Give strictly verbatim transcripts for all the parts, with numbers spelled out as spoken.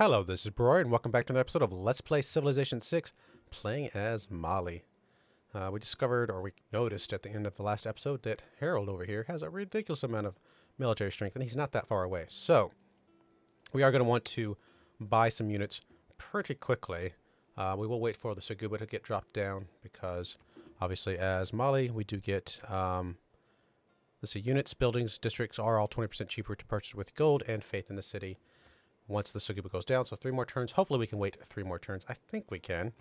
Hello, this is Broyar, and welcome back to another episode of Let's Play Civilization six, playing as Mali. Uh, we discovered, or we noticed at the end of the last episode, that Harold over here has a ridiculous amount of military strength, and he's not that far away. So, we are going to want to buy some units pretty quickly. Uh, we will wait for the Suguba to get dropped down, because obviously as Mali, we do get... Um, let's see, units, buildings, districts are all twenty percent cheaper to purchase with gold and faith in the city. Once the Suguba goes down, so three more turns. Hopefully we can wait three more turns. I think we can.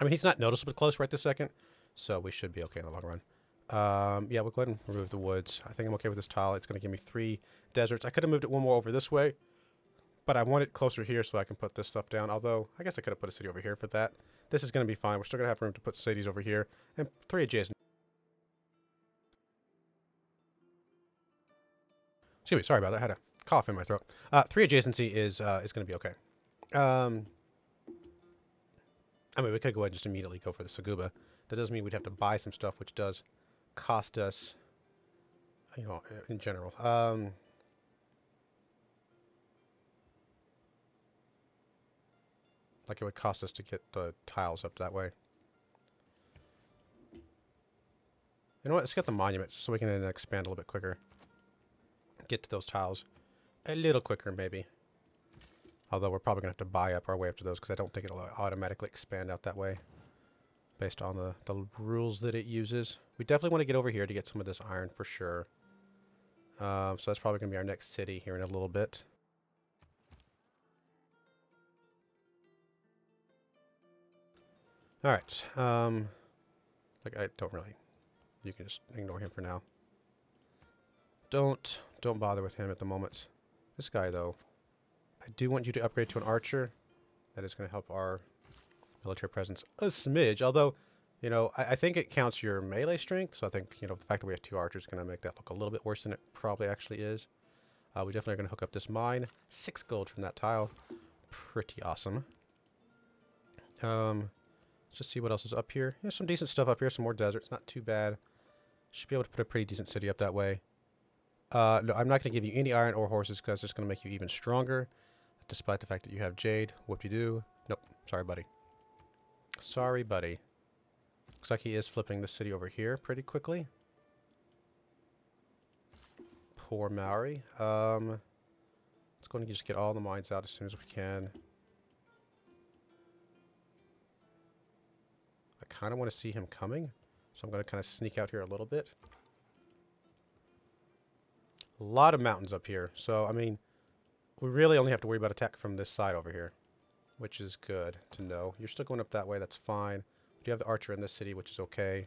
I mean, he's not noticeably close right this second, so we should be okay in the long run. Um, yeah, we'll go ahead and remove the woods. I think I'm okay with this tile. It's going to give me three deserts. I could have moved it one more over this way, but I want it closer here so I can put this stuff down. Although, I guess I could have put a city over here for that. This is going to be fine. We're still going to have room to put cities over here and three adjacent. Excuse me, sorry about that. I had a cough in my throat. Uh, three adjacency is uh, is going to be okay. Um, I mean, we could go ahead and just immediately go for the Suguba. That does mean we'd have to buy some stuff, which does cost us, you know, in general. Um, like it would cost us to get the tiles up that way. You know what? Let's get the monuments so we can then expand a little bit quicker. Get to those tiles a little quicker, maybe. Although we're probably going to have to buy up our way up to those, because I don't think it'll automatically expand out that way based on the, the rules that it uses. We definitely want to get over here to get some of this iron for sure. Um, so that's probably going to be our next city here in a little bit. Alright. Um, like I don't really... You can just ignore him for now. Don't... Don't bother with him at the moment. This guy, though. I do want you to upgrade to an archer. That is going to help our military presence a smidge. Although, you know, I, I think it counts your melee strength. So I think, you know, the fact that we have two archers is going to make that look a little bit worse than it probably actually is. Uh, we definitely are going to hook up this mine. Six gold from that tile. Pretty awesome. Um, let's just see what else is up here. There's some decent stuff up here. Some more deserts. Not too bad. Should be able to put a pretty decent city up that way. Uh, no, I'm not going to give you any iron or horses because it's going to make you even stronger, despite the fact that you have jade. Whoop-de-doo. Nope. Sorry, buddy. Sorry, buddy. Looks like he is flipping the city over here pretty quickly. Poor Maori. Um, let's go and just get all the mines out as soon as we can. I kind of want to see him coming, so I'm going to kind of sneak out here a little bit. A lot of mountains up here, so I mean, we really only have to worry about attack from this side over here, which is good to know. You're still going up that way, that's fine. We do have the archer in this city, which is okay.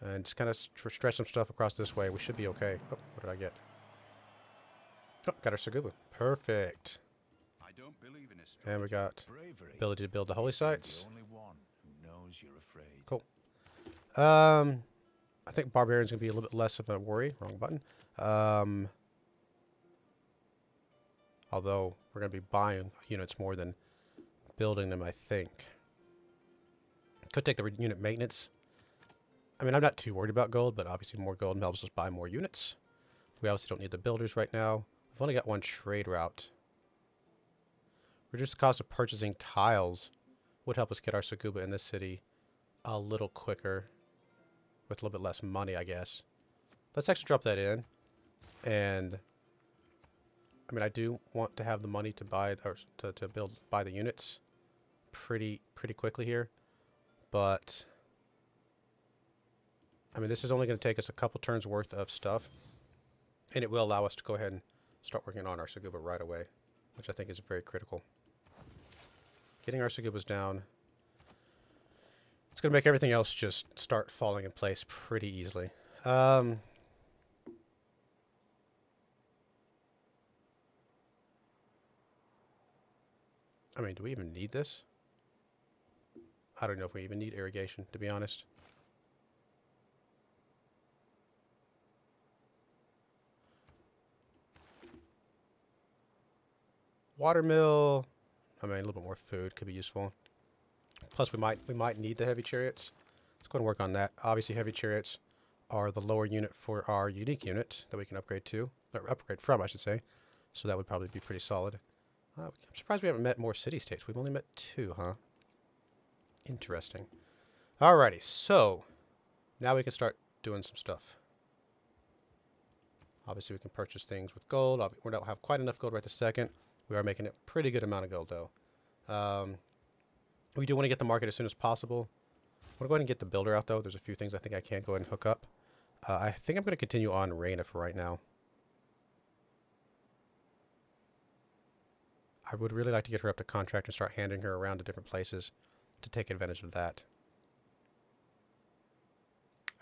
And just kind of st stretch some stuff across this way. We should be okay. Oh, what did I get? Oh, got our Suguba. Perfect. I don't believe in a and we got bravery. Ability to build the holy sites. The only one who knows you're afraid. Cool. Um... I think Barbarian's going to be a little bit less of a worry. Wrong button. Um, although, we're going to be buying units more than building them, I think. Could take the unit maintenance. I mean, I'm not too worried about gold, but obviously more gold helps us buy more units. We obviously don't need the builders right now. We've only got one trade route. Reduce the cost of purchasing tiles would help us get our Suguba in this city a little quicker. With a little bit less money, I guess. Let's actually drop that in. And I mean, I do want to have the money to buy or to, to build buy the units pretty pretty quickly here, but I mean, this is only going to take us a couple turns worth of stuff, and it will allow us to go ahead and start working on our Suguba right away, which I think is very critical. Getting our Sugubas down. It's going to make everything else just start falling in place pretty easily. Um, I mean, do we even need this? I don't know if we even need irrigation, to be honest. Watermill. I mean, a little bit more food could be useful. Plus, we might we might need the heavy chariots. Let's go ahead and work on that. Obviously, heavy chariots are the lower unit for our unique unit that we can upgrade to, or upgrade from, I should say. So that would probably be pretty solid. Uh, I'm surprised we haven't met more city-states. We've only met two, huh? Interesting. Alrighty, so now we can start doing some stuff. Obviously, we can purchase things with gold. We don't have quite enough gold right this second. We are making a pretty good amount of gold, though. Um, we do want to get the market as soon as possible. I'm going to go ahead and get the builder out, though. There's a few things I think I can go ahead and hook up. Uh, I think I'm going to continue on Reina for right now. I would really like to get her up to contract and start handing her around to different places to take advantage of that.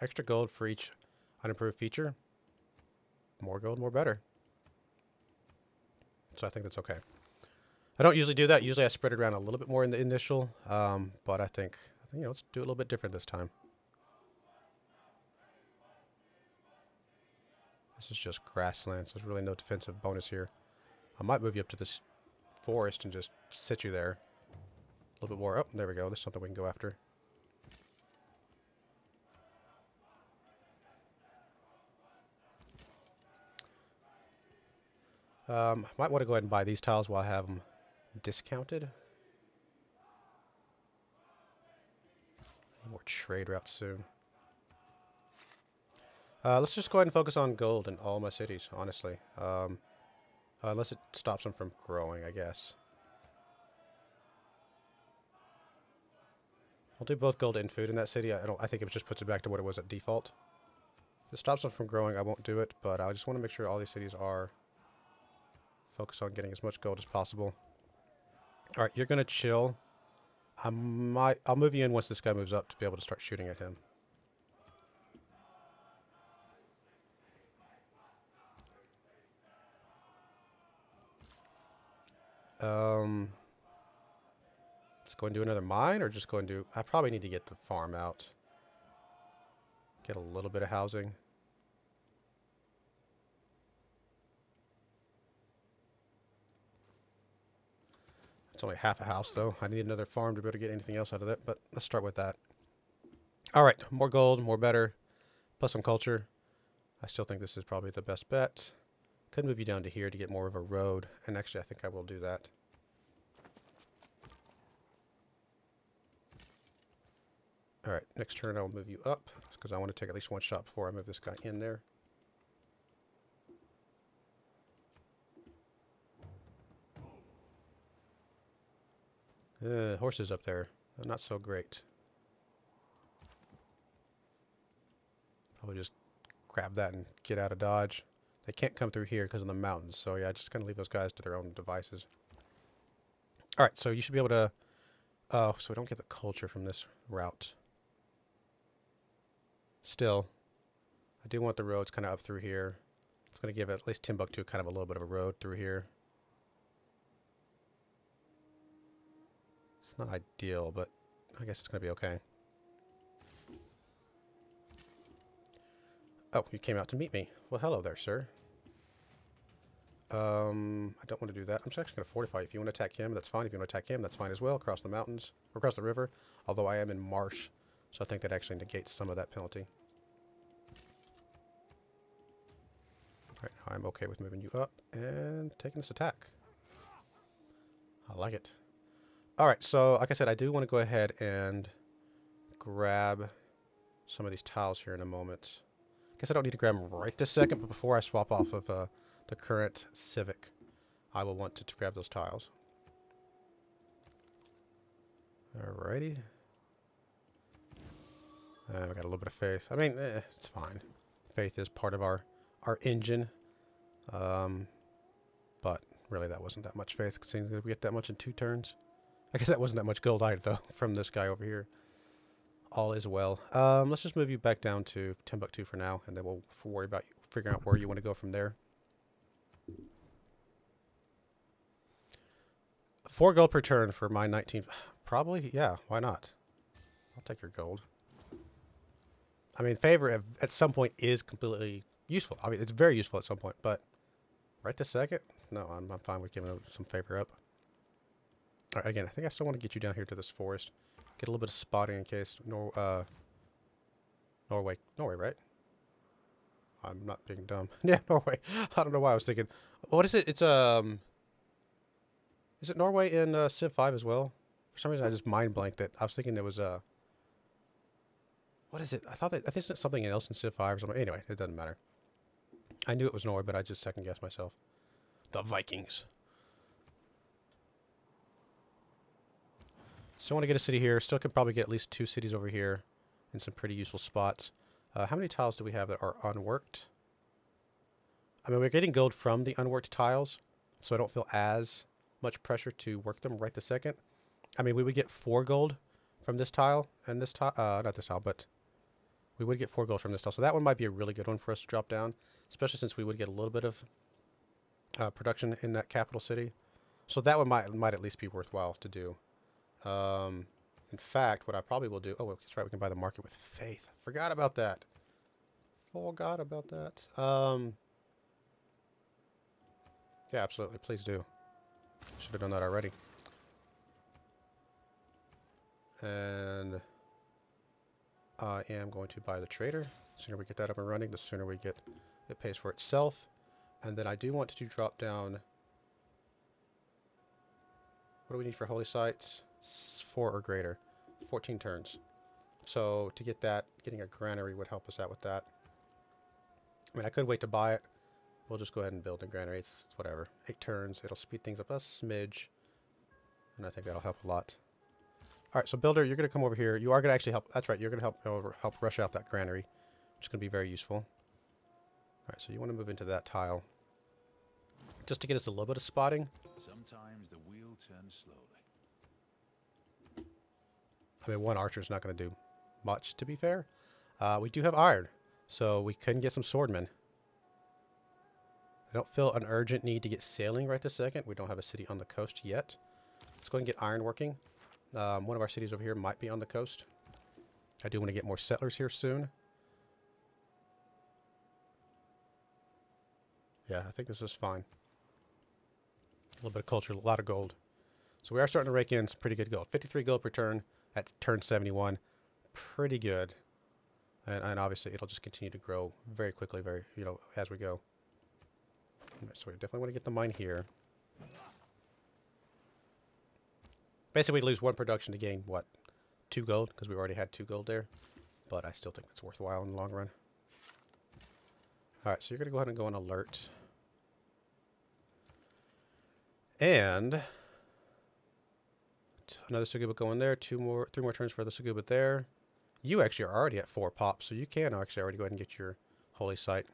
Extra gold for each unimproved feature. More gold, more better. So I think that's okay. I don't usually do that. Usually I spread it around a little bit more in the initial, um, but I think, I think, you know, let's do it a little bit different this time. This is just grasslands. There's really no defensive bonus here. I might move you up to this forest and just sit you there. A little bit more. Oh, there we go. There's something we can go after. Um, might want to go ahead and buy these tiles while I have them discounted. More trade routes soon. Uh, let's just go ahead and focus on gold in all my cities, honestly. Um, uh, unless it stops them from growing, I guess. I'll do both gold and food in that city. I, don't, I think it just puts it back to what it was at default. If it stops them from growing, I won't do it, but I just want to make sure all these cities are focused on getting as much gold as possible. Alright, you're going to chill. I might, I'll move you in once this guy moves up to be able to start shooting at him. Um, let's go and do another mine, or just go and do... I probably need to get the farm out. Get a little bit of housing. It's only half a house, though. I need another farm to be able to get anything else out of that, but let's start with that. Alright, more gold, more better, plus some culture. I still think this is probably the best bet. Could move you down to here to get more of a road, and actually I think I will do that. Alright, next turn I will move you up, because I want to take at least one shot before I move this guy in there. Uh, horses up there, they're not so great. Probably just grab that and get out of Dodge. They can't come through here because of the mountains, so yeah, I just kind of leave those guys to their own devices. Alright, so you should be able to... Oh, so we don't get the culture from this route. Still, I do want the roads kind of up through here. It's going to give at least Timbuktu kind of a little bit of a road through here. It's not ideal, but I guess it's going to be okay. Oh, you came out to meet me. Well, hello there, sir. Um, I don't want to do that. I'm just actually going to fortify. If you want to attack him, that's fine. If you want to attack him, that's fine as well. Across the mountains, or across the river. Although I am in marsh, so I think that actually negates some of that penalty. Alright, now I'm okay with moving you up and taking this attack. I like it. Alright, so like I said, I do want to go ahead and grab some of these tiles here in a moment. I guess I don't need to grab them right this second, but before I swap off of uh, the current Civic, I will want to, to grab those tiles. Alrighty. Uh, we got a little bit of faith. I mean, eh, it's fine. Faith is part of our, our engine. Um, but really, that wasn't that much faith. Seems that we get that much in two turns. I guess that wasn't that much gold either, though, from this guy over here. All is well. Um, let's just move you back down to Timbuktu for now, and then we'll worry about figuring out where you want to go from there. Four gold per turn for my nineteenth. Probably, yeah, why not? I'll take your gold. I mean, favor at some point is completely useful. I mean, it's very useful at some point, but right this second? No, I'm, I'm fine with giving some favor up. All right, again, I think I still want to get you down here to this forest. Get a little bit of spotting in case Nor uh, Norway, Norway, right? I'm not being dumb. Yeah, Norway. I don't know why I was thinking. What is it? It's um, Is it Norway in uh, Civ five as well? For some reason, I just mind blanked it. I was thinking it was uh, what is it? I thought that I think it's something else in Civ five or something. Anyway, it doesn't matter. I knew it was Norway, but I just second guessed myself. The Vikings. So I want to get a city here. Still could probably get at least two cities over here in some pretty useful spots. Uh, how many tiles do we have that are unworked? I mean, we're getting gold from the unworked tiles, so I don't feel as much pressure to work them right this second. I mean, we would get four gold from this tile and this tile. Uh, not this tile, but we would get four gold from this tile. So that one might be a really good one for us to drop down, especially since we would get a little bit of uh, production in that capital city. So that one might, might at least be worthwhile to do. Um, in fact, what I probably will do... Oh, that's right. We can buy the market with faith. Forgot about that. Forgot about that. Um... Yeah, absolutely. Please do. Should have done that already. And I am going to buy the trader. The sooner we get that up and running, the sooner we get it pays for itself. And then I do want to drop down... What do we need for holy sites? Four or greater. fourteen turns. So to get that, getting a granary would help us out with that. I mean, I could wait to buy it. We'll just go ahead and build a granary. It's whatever. Eight turns. It'll speed things up a smidge. And I think that'll help a lot. Alright, so builder, you're going to come over here. You are going to actually help. That's right. You're going to help over, help rush out that granary, which is going to be very useful. Alright, so you want to move into that tile. Just to get us a little bit of spotting. Sometimes the wheel turns slowly. I mean, one archer is not going to do much, to be fair. Uh, we do have iron, so we couldn't get some swordmen. I don't feel an urgent need to get sailing right this second. We don't have a city on the coast yet. Let's go ahead and get iron working. Um, one of our cities over here might be on the coast. I do want to get more settlers here soon. Yeah, I think this is fine. A little bit of culture, a lot of gold. So we are starting to rake in some pretty good gold. fifty-three gold per turn at turn seventy-one. Pretty good. And, and obviously it'll just continue to grow very quickly, very, you know, as we go. So we definitely want to get the mine here. Basically, we lose one production to gain, what, two gold? Because we already had two gold there. But I still think that's worthwhile in the long run. Alright, so you're going to go ahead and go on alert. And another Suguba going there. Two more, three more turns for the Suguba there. You actually are already at four pops, so you can actually already go ahead and get your holy site.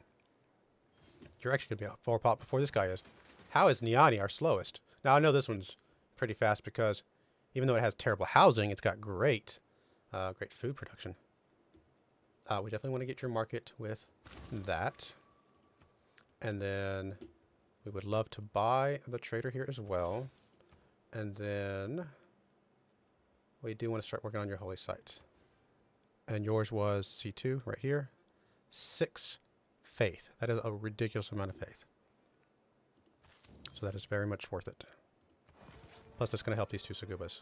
You're actually going to be at four pop before this guy is. How is Niani our slowest? Now, I know this one's pretty fast because even though it has terrible housing, it's got great, uh, great food production. Uh, we definitely want to get your market with that. And then we would love to buy the trader here as well. And then we do want to start working on your holy sites. And yours was C two right here. Six. Faith. That is a ridiculous amount of faith. So that is very much worth it. Plus that's going to help these two Sugubas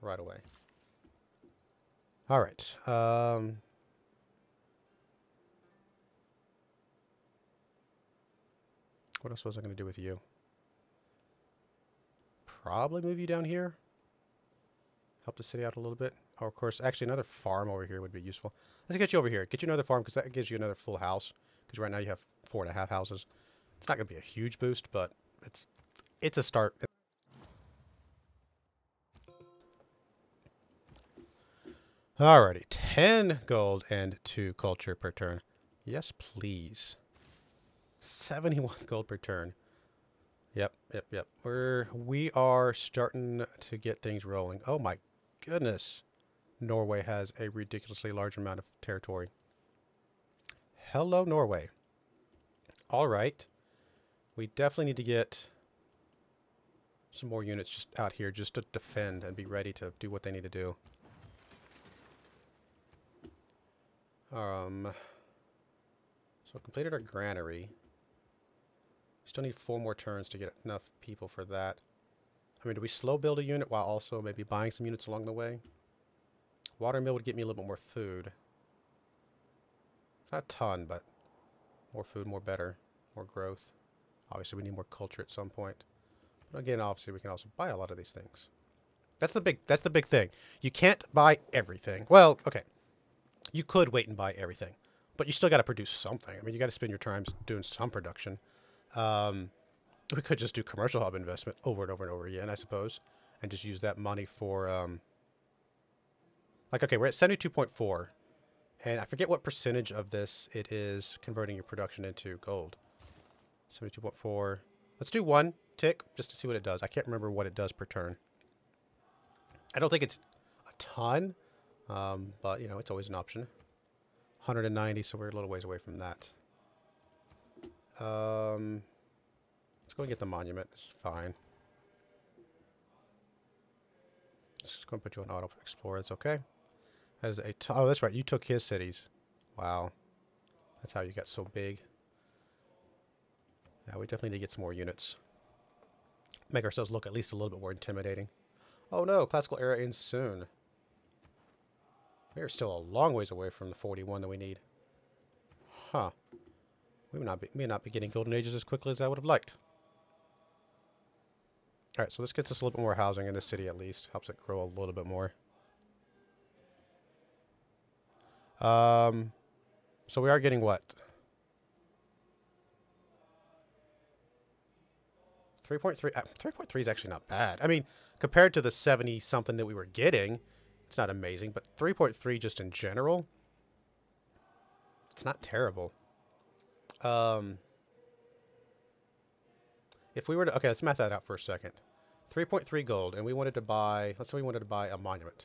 right away. Alright. Um, what else was I going to do with you? Probably move you down here. Help the city out a little bit. Or, of course, actually another farm over here would be useful. Let's get you over here. Get you another farm because that gives you another full house. Because right now you have four and a half houses. It's not going to be a huge boost, but it's it's a start. Alrighty, ten gold and two culture per turn. Yes, please. seventy-one gold per turn. Yep, yep, yep. We're we are starting to get things rolling. Oh my goodness, Norway has a ridiculously large amount of territory. Hello, Norway. All right. We definitely need to get some more units just out here just to defend and be ready to do what they need to do. Um, so completed our granary. Still need four more turns to get enough people for that. I mean, do we slow build a unit while also maybe buying some units along the way? Water mill would get me a little bit more food. Not a ton, but more food, more better, more growth. Obviously, we need more culture at some point. Again, obviously, we can also buy a lot of these things. That's the big, that's the big thing. You can't buy everything. Well, okay. You could wait and buy everything, but you still got to produce something. I mean, you got to spend your time doing some production. Um, we could just do commercial hub investment over and over and over again, I suppose, and just use that money for, um, like, okay, we're at seventy-two point four, and I forget what percentage of this it is converting your production into gold. seventy-two point four. Let's do one tick just to see what it does. I can't remember what it does per turn. I don't think it's a ton, um, but, you know, it's always an option. one hundred ninety, so we're a little ways away from that. Um, let's go and get the monument. It's fine. It's just going to put you on auto explorer. It's okay. That is a t oh, that's right. You took his cities. Wow. That's how you got so big. Yeah, we definitely need to get some more units. Make ourselves look at least a little bit more intimidating. Oh no, classical era ends soon. We are still a long ways away from the forty-one that we need. Huh. We may not be, may not be getting golden ages as quickly as I would have liked. Alright, so this gets us a little bit more housing in this city at least. Helps it grow a little bit more. Um, so we are getting what? three point three. Uh, three point three is actually not bad. I mean, compared to the seventy-something that we were getting, it's not amazing. But three point three just in general, it's not terrible. Um, if we were to... Okay, let's math that out for a second. three point three gold, and we wanted to buy... Let's say we wanted to buy a monument.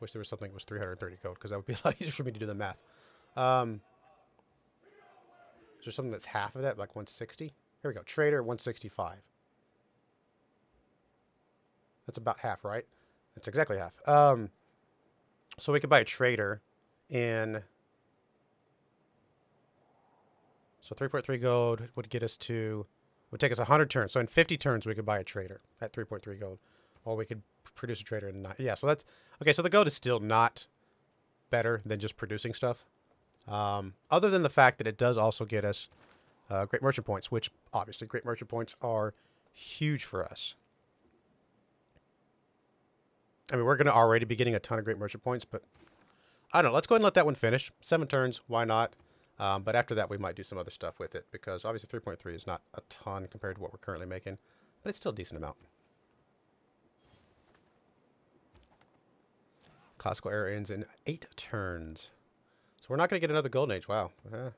Wish there was something that was three hundred thirty gold, because that would be a lot easier for me to do the math. Um, is there something that's half of that, like one sixty? Here we go. Trader, one sixty-five. That's about half, right? That's exactly half. Um, so we could buy a trader in... So three point three gold would get us to... Would take us one hundred turns. So in fifty turns, we could buy a trader at three point three gold. Or we could produce a trader in nine. Yeah, so that's... Okay, so the gold is still not better than just producing stuff. Um, other than the fact that it does also get us uh, great merchant points, which, obviously, great merchant points are huge for us. I mean, we're going to already be getting a ton of great merchant points, but I don't know. Let's go ahead and let that one finish. Seven turns. Why not? Um, but after that, we might do some other stuff with it because obviously three point three is not a ton compared to what we're currently making, but it's still a decent amount. Classical era ends in eight turns. So we're not going to get another golden age. Wow. Uh-huh.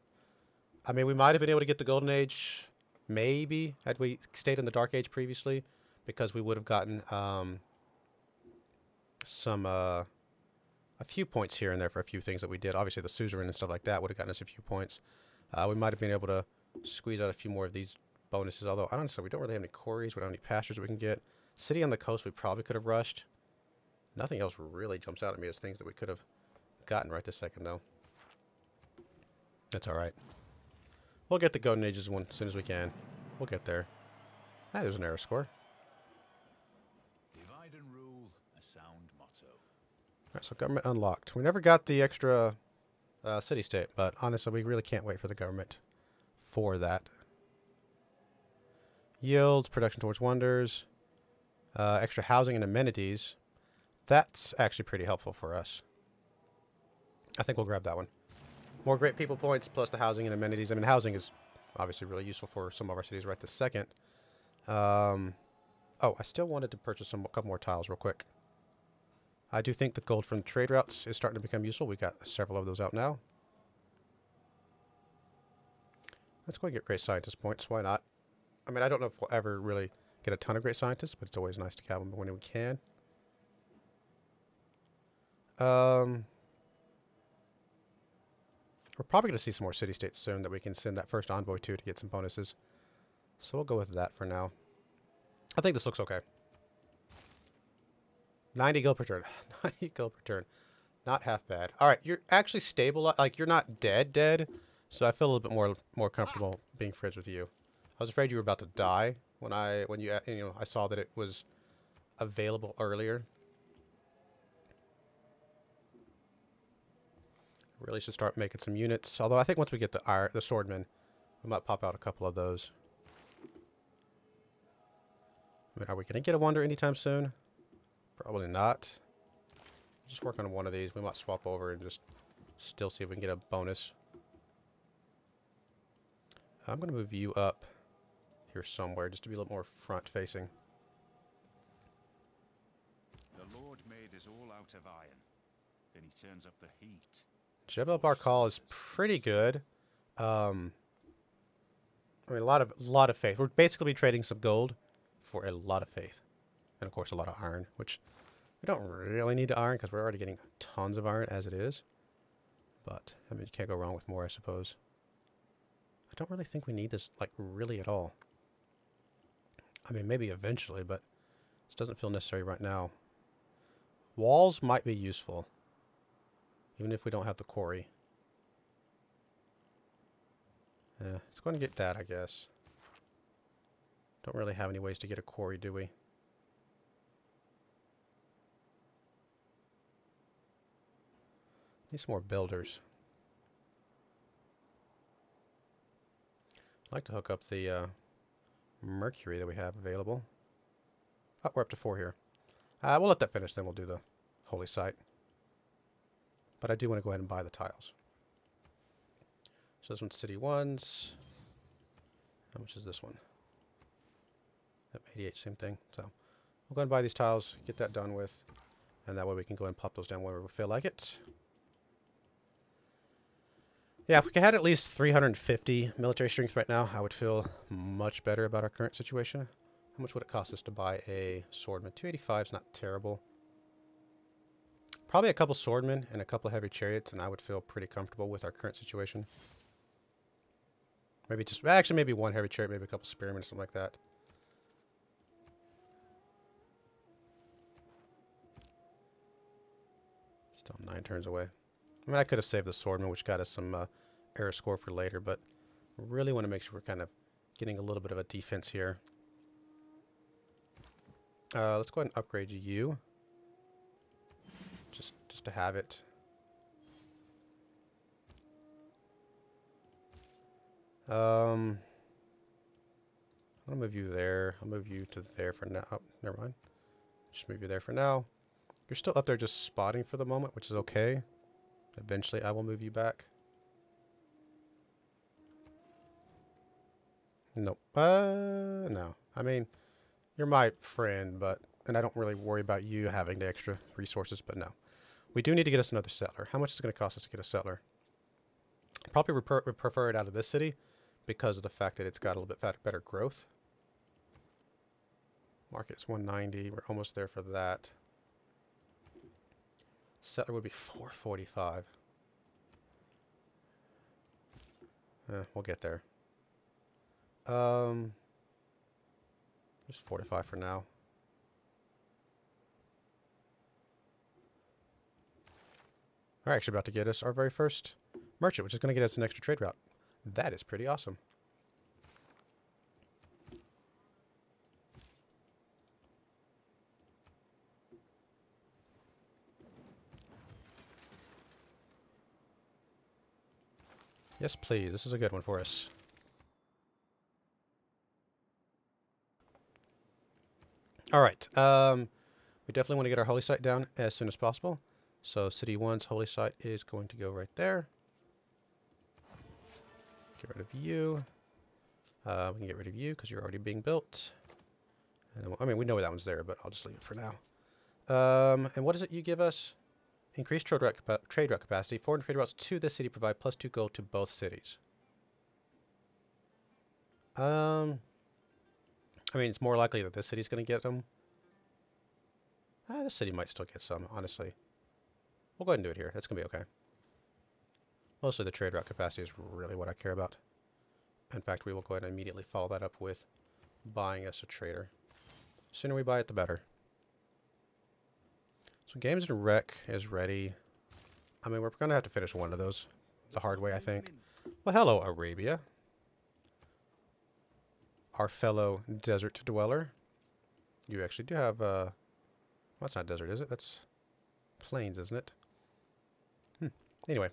I mean, we might have been able to get the golden age maybe had we stayed in the dark age previously because we would have gotten... Um, some uh a few points here and there for a few things that we did. Obviously the suzerain and stuff like that would have gotten us a few points. Uh we might have been able to squeeze out a few more of these bonuses, although I don't know, we don't really have any quarries, we don't have any pastures we can get. City on the coast we probably could have rushed. Nothing else really jumps out at me as things that we could have gotten right this second though. That's all right. We'll get the golden ages one as soon as we can. We'll get there. Ah, there's an error score. Divide and rule, a sound. Alright, so government unlocked. We never got the extra uh, city-state, but honestly, we really can't wait for the government for that. Yields, production towards wonders, uh, extra housing and amenities. That's actually pretty helpful for us. I think we'll grab that one. More great people points plus the housing and amenities. I mean, housing is obviously really useful for some of our cities right this second. Um, oh, I still wanted to purchase some, a couple more tiles real quick. I do think the gold from the trade routes is starting to become useful. We got several of those out now. Let's go and get great scientist points. Why not? I mean, I don't know if we'll ever really get a ton of great scientists, but it's always nice to have them when we can. Um, we're probably going to see some more city-states soon that we can send that first envoy to to get some bonuses. So we'll go with that for now. I think this looks okay. ninety gold per turn. ninety gold per turn. Not half bad. All right, you're actually stable. Like, you're not dead dead, so I feel a little bit more more comfortable being friends with you. I was afraid you were about to die when I when you you know I saw that it was available earlier. Really should start making some units. Although I think once we get the iron, the swordman, we might pop out a couple of those. But are we going to get a wonder anytime soon? Probably not. Just work on one of these. We might swap over and just still see if we can get a bonus. I'm going to move you up here somewhere just to be a little more front-facing. The Lord made us all out of iron. Then he turns up the heat. Jebel Barkal is pretty good. Um, I mean, a lot of lot of faith. We're basically trading some gold for a lot of faith. And, of course, a lot of iron, which we don't really need to iron because we're already getting tons of iron as it is. But, I mean, you can't go wrong with more, I suppose. I don't really think we need this, like, really at all. I mean, maybe eventually, but this doesn't feel necessary right now. Walls might be useful, even if we don't have the quarry. Yeah, let's go and get that, I guess. Don't really have any ways to get a quarry, do we? Need some more builders. I'd like to hook up the uh, mercury that we have available. Oh, we're up to four here. Uh, we'll let that finish, then we'll do the holy site. But I do want to go ahead and buy the tiles. So this one's city ones. How much is this one? eighty-eight, same thing. So we'll go ahead and buy these tiles, get that done with, and that way we can go ahead and pop those down whenever we feel like it. Yeah, if we had at least three hundred fifty military strength right now, I would feel much better about our current situation. How much would it cost us to buy a swordman? two eighty-five is not terrible. Probably a couple swordmen and a couple heavy chariots, and I would feel pretty comfortable with our current situation. Maybe just, actually maybe one heavy chariot, maybe a couple spearmen or something like that. Still nine turns away. I mean, I could have saved the swordman, which got us some uh, error score for later, but really want to make sure we're kind of getting a little bit of a defense here. Uh, let's go ahead and upgrade you. Just, just to have it. Um, I'll move you there. I'll move you to there for now. Oh, never mind. Just move you there for now. You're still up there just spotting for the moment, which is okay. Eventually, I will move you back. Nope. Uh, no. I mean, you're my friend, but... And I don't really worry about you having the extra resources, but no. We do need to get us another settler. How much is it going to cost us to get a settler? Probably would prefer it out of this city because of the fact that it's got a little bit better growth. Market's one ninety. We're almost there for that. Settler would be four forty-five. Eh, we'll get there. Um, just forty-five for now. We're actually about to get us our very first merchant, which is going to get us an extra trade route. That is pretty awesome. Yes, please. This is a good one for us. All right. Um, we definitely want to get our holy site down as soon as possible. So City One's holy site is going to go right there. Get rid of you. Uh, we can get rid of you because you're already being built. And then we'll, I mean, we know that one's there, but I'll just leave it for now. Um, and what is it you give us? Increased trade route, capa trade route capacity. Foreign trade routes to this city provide plus two gold to both cities. Um, I mean, it's more likely that this city's going to get them. Ah, this city might still get some, honestly. We'll go ahead and do it here. That's going to be okay. Mostly the trade route capacity is really what I care about. In fact, we will go ahead and immediately follow that up with buying us a trader. The sooner we buy it, the better. So Games and Rec is ready. I mean, we're going to have to finish one of those the hard way, I think. Well, hello, Arabia. Our fellow desert dweller. You actually do have... Uh, well, that's not desert, is it? That's plains, isn't it? Hmm. Anyway.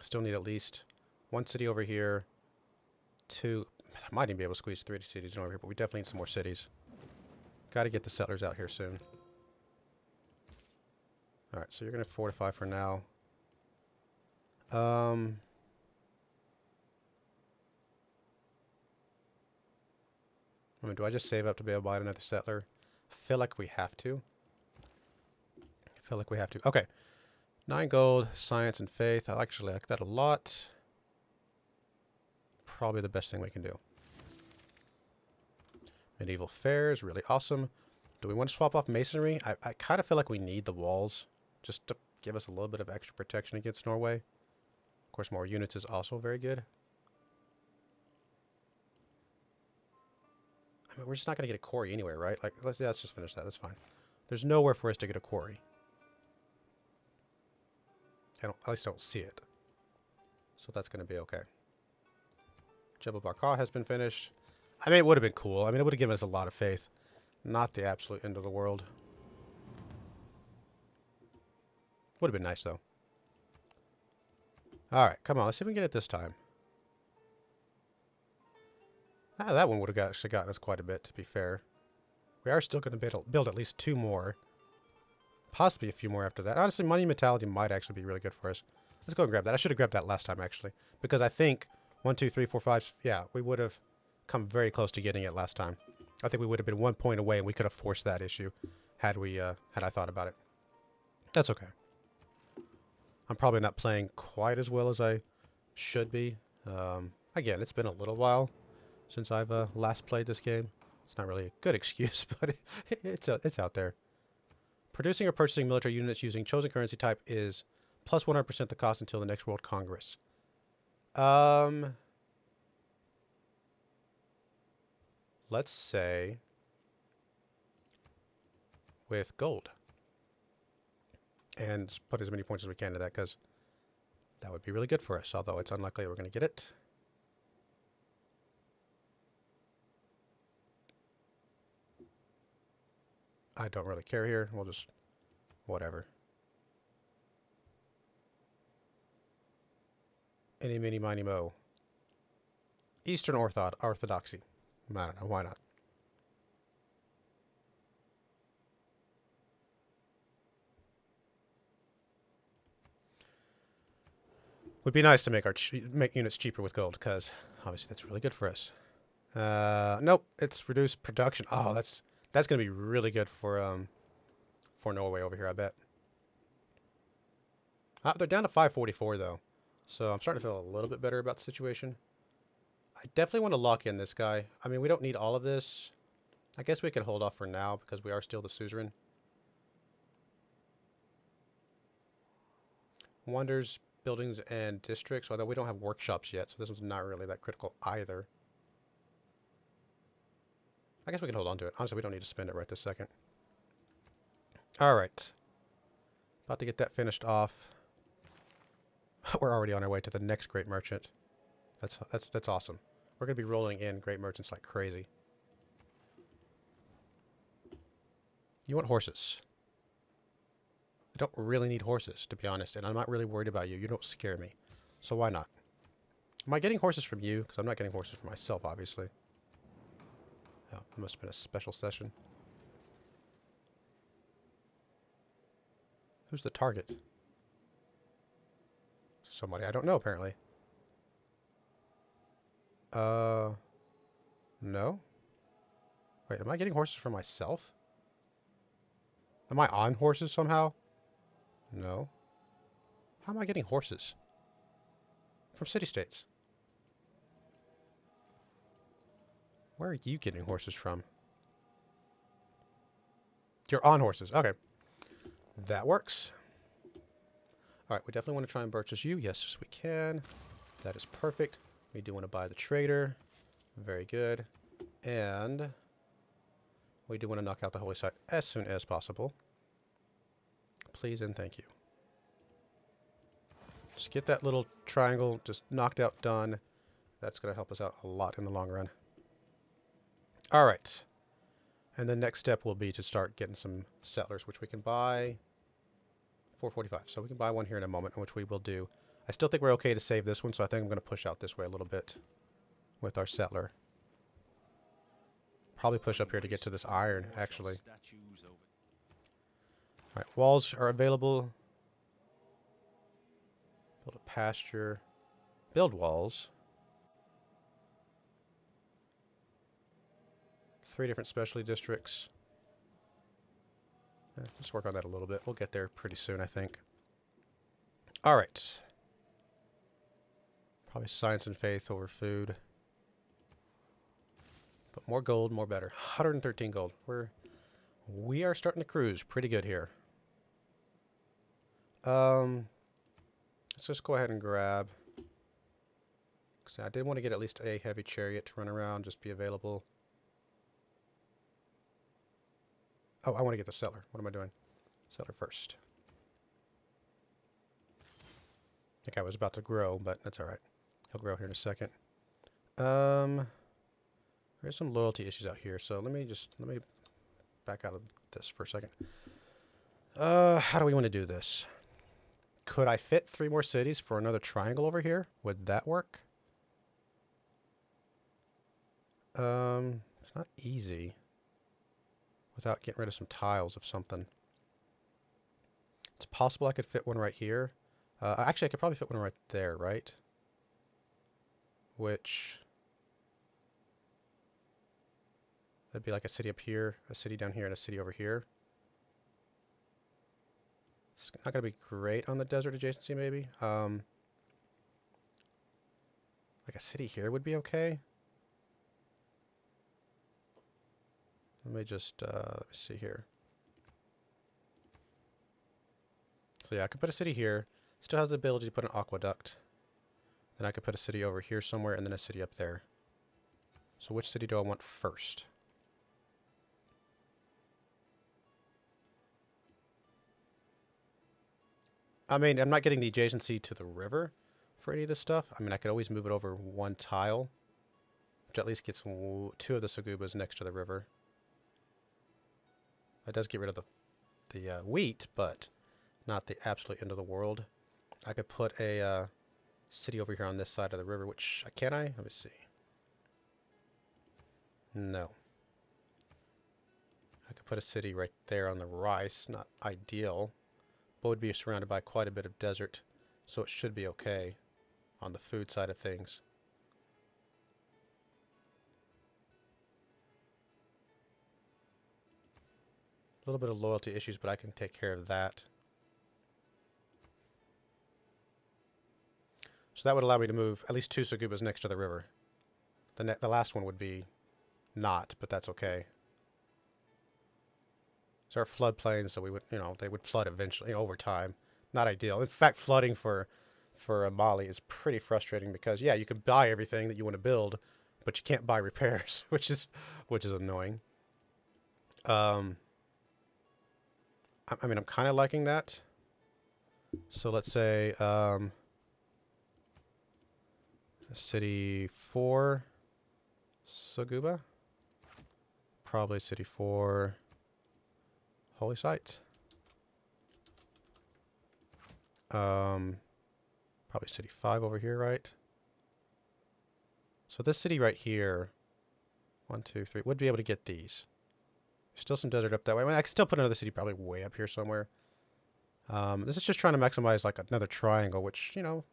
Still need at least one city over here, two. I might even be able to squeeze three cities over here, but we definitely need some more cities. Got to get the settlers out here soon. All right, so you're going to fortify for now. Um, I mean, do I just save up to be able to buy another settler? I feel like we have to. I feel like we have to. Okay. Nine gold, science, and faith. I actually like that a lot. Probably the best thing we can do. Medieval fair is really awesome. Do we want to swap off masonry? I, I kind of feel like we need the walls just to give us a little bit of extra protection against Norway. Of course, more units is also very good. I mean, we're just not going to get a quarry anyway, right? Like, let's, yeah, let's just finish that. That's fine. There's nowhere for us to get a quarry. I don't, at least I don't see it. So that's going to be okay. Jebel Barkal has been finished. I mean, it would have been cool. I mean, it would have given us a lot of faith. Not the absolute end of the world. Would have been nice, though. Alright, come on. Let's see if we can get it this time. Ah, that one would have got, actually gotten us quite a bit, to be fair. We are still going to build at least two more. Possibly a few more after that. Honestly, monumentality might actually be really good for us. Let's go and grab that. I should have grabbed that last time, actually. Because I think one, two, three, four, five. Yeah, we would have come very close to getting it last time. I think we would have been one point away, and we could have forced that issue had we uh, had I thought about it. That's okay. I'm probably not playing quite as well as I should be. Um, again, it's been a little while since I've uh, last played this game. It's not really a good excuse, but it, it's uh, it's out there. Producing or purchasing military units using chosen currency type is plus one hundred percent the cost until the next World Congress. Um... Let's say with gold and put as many points as we can to that because that would be really good for us, although it's unlikely we're going to get it. I don't really care here. We'll just whatever. Any, mini, miny, mo. Eastern Orthod Orthodoxy. I don't know, why not? Would be nice to make our ch make units cheaper with gold, because obviously that's really good for us. Uh, nope, it's reduced production. Oh, that's that's gonna be really good for um for Norway over here, I bet. Ah, they're down to five forty-four though, so I'm starting to feel a little bit better about the situation. I definitely want to lock in this guy. I mean, we don't need all of this. I guess we could hold off for now because we are still the suzerain. Wonders, buildings, and districts. Although we don't have workshops yet, so this one's not really that critical either. I guess we can hold on to it. Honestly, we don't need to spend it right this second. Alright. About to get that finished off. We're already on our way to the next great merchant. That's, that's, that's awesome. We're going to be rolling in great merchants like crazy. You want horses. I don't really need horses, to be honest, and I'm not really worried about you. You don't scare me. So why not? Am I getting horses from you? Because I'm not getting horses for myself, obviously. Oh, it must have been a special session. Who's the target? Somebody I don't know, apparently. Uh, no. Wait, am I getting horses for myself? Am I on horses somehow? No. How am I getting horses? From city-states. Where are you getting horses from? You're on horses. Okay. That works. Alright, we definitely want to try and purchase you. Yes, we can. That is perfect. We do want to buy the trader. Very good. And we do want to knock out the holy site as soon as possible. Please and thank you. Just get that little triangle just knocked out, done. That's going to help us out a lot in the long run. All right. And the next step will be to start getting some settlers, which we can buy four forty-five. So we can buy one here in a moment, which we will do. I still think we're okay to save this one, so I think I'm going to push out this way a little bit. with our settler. Probably push up here to get to this iron, actually. Alright, walls are available. Build a pasture. Build walls. Three different specialty districts. Eh, let's work on that a little bit. We'll get there pretty soon, I think. Alright. Probably science and faith over food. But more gold, more better. one hundred thirteen gold. We're, we are starting to cruise pretty good here. Um, let's just go ahead and grab. Because I did want to get at least a heavy chariot to run around, just be available. Oh, I want to get the settler. What am I doing? Settler first. I think I was about to grow, but that's all right. He'll grow here in a second. Um, there's some loyalty issues out here, so let me just let me back out of this for a second. Uh, how do we want to do this? Could I fit three more cities for another triangle over here? Would that work? Um, it's not easy without getting rid of some tiles of something. It's possible I could fit one right here. Uh, actually, I could probably fit one right there, right? Which... that'd be like a city up here, a city down here, and a city over here. It's not going to be great on the desert adjacency, maybe. Um, like a city here would be okay. Let me just uh, see here. So yeah, I could put a city here. Still has the ability to put an aqueduct. Then I could put a city over here somewhere, and then a city up there. So which city do I want first? I mean, I'm not getting the adjacency to the river for any of this stuff. I mean, I could always move it over one tile, which at least gets two of the Sugubas next to the river. That does get rid of the, the uh, wheat, but not the absolute end of the world. I could put a uh, city over here on this side of the river, which, can I? Let me see. No. I could put a city right there on the rice. Not ideal, but would be surrounded by quite a bit of desert, so it should be okay on the food side of things. A little bit of loyalty issues, but I can take care of that. So that would allow me to move at least two Sugubas next to the river. The, ne the last one would be not, but that's okay. So our floodplains, so we would, you know, they would flood eventually, you know, over time. Not ideal. In fact, flooding for for uh, Mali is pretty frustrating because, yeah, you can buy everything that you want to build, but you can't buy repairs, which is which is annoying. Um, I, I mean, I'm kind of liking that. So let's say... Um, City four, Suguba. Probably city four, holy site. Um, probably city five over here, right? So this city right here, one, two, three, would be able to get these. Still some desert up that way. I mean, I could still put another city probably way up here somewhere. Um, this is just trying to maximize like another triangle, which, you know,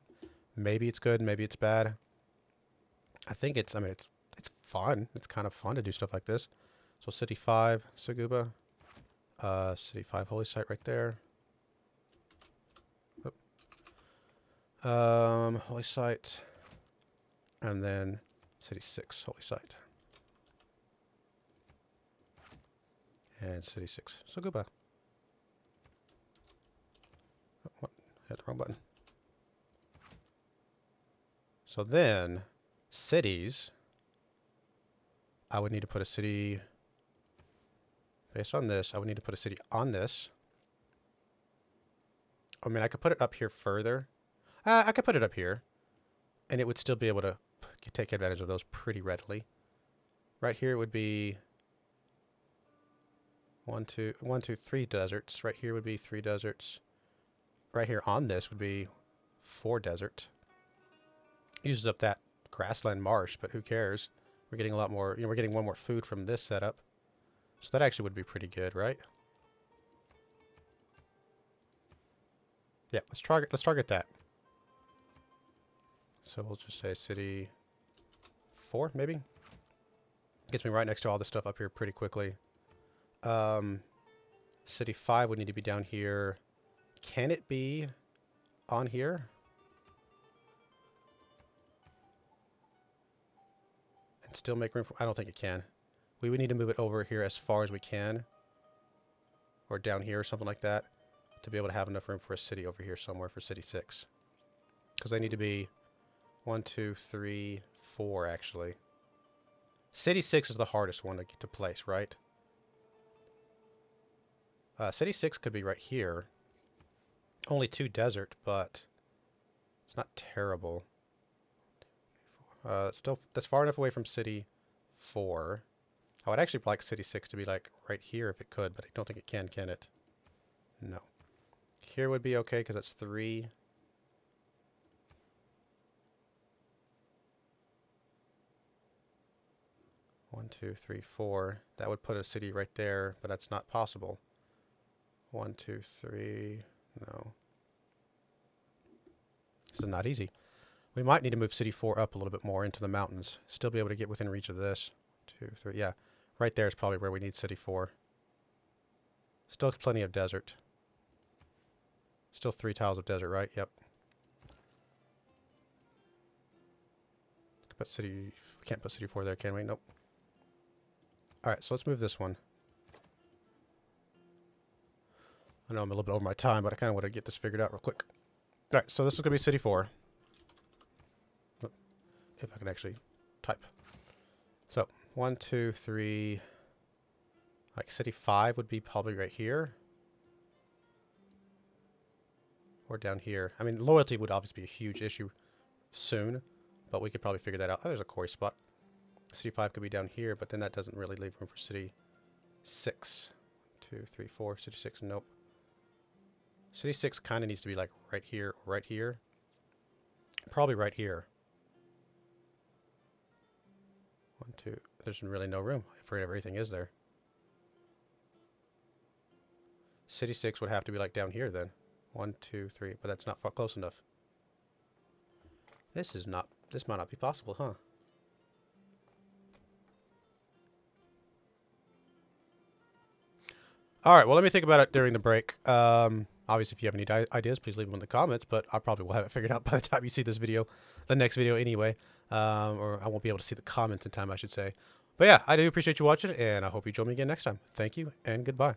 maybe it's good, maybe it's bad. I think it's, I mean, it's it's fun. It's kind of fun to do stuff like this. So City five, Suguba. Uh, City five, Holy Site right there. Oop. Um, Holy Site. And then City six, Holy Site. And City six, Suguba. Oh, what? I hit the wrong button. So then, cities, I would need to put a city, based on this, I would need to put a city on this. I mean, I could put it up here further. Uh, I could put it up here, and it would still be able to p take advantage of those pretty readily. Right here would be one, two, one, two, three deserts. Right here would be three deserts. Right here on this would be four deserts. Uses up that grassland marsh, but who cares? We're getting a lot more, you know, we're getting one more food from this setup. So that actually would be pretty good, right? Yeah, let's target, let's target that. So we'll just say city four, maybe? Gets me right next to all this stuff up here pretty quickly. Um, city five would need to be down here. Can it be on here? And still make room for... I don't think it can. We would need to move it over here as far as we can. Or down here or something like that. To be able to have enough room for a city over here somewhere for city six. Because they need to be one, two, three, four actually. City six is the hardest one to get to place, right? Uh, city six could be right here. Only two desert, but it's not terrible. Uh, still, that's far enough away from city four. I would actually like city six to be like right here if it could, but I don't think it can, can it? No. Here would be okay because that's three. One, two, three, four. That would put a city right there, but that's not possible. One, two, three. No. This is not easy. We might need to move city four up a little bit more into the mountains. Still be able to get within reach of this. Two, three. Yeah. Right there is probably where we need city four. Still plenty of desert. Still three tiles of desert, right? Yep. But city... We can't put city four there, can we? Nope. Alright, so let's move this one. I know I'm a little bit over my time, but I kind of want to get this figured out real quick. Alright, so this is going to be city four. If I can actually type. So, one, two, three... Like city five would be probably right here. Or down here. I mean, loyalty would obviously be a huge issue soon. But we could probably figure that out. Oh, there's a quarry spot. City five could be down here, but then that doesn't really leave room for city six. Two, three, four. City six, nope. City six kind of needs to be like right here, right here. Probably right here. One, two. There's really no room for everything, is there? City six would have to be like down here then. One, two, three. But that's not far close enough. This is not... This might not be possible, huh? Alright, well, let me think about it during the break. Um, obviously, if you have any ideas, please leave them in the comments, but I probably will have it figured out by the time you see this video, the next video anyway. Um, or I won't be able to see the comments in time, I should say. But yeah, I do appreciate you watching, and I hope you join me again next time. Thank you, and goodbye.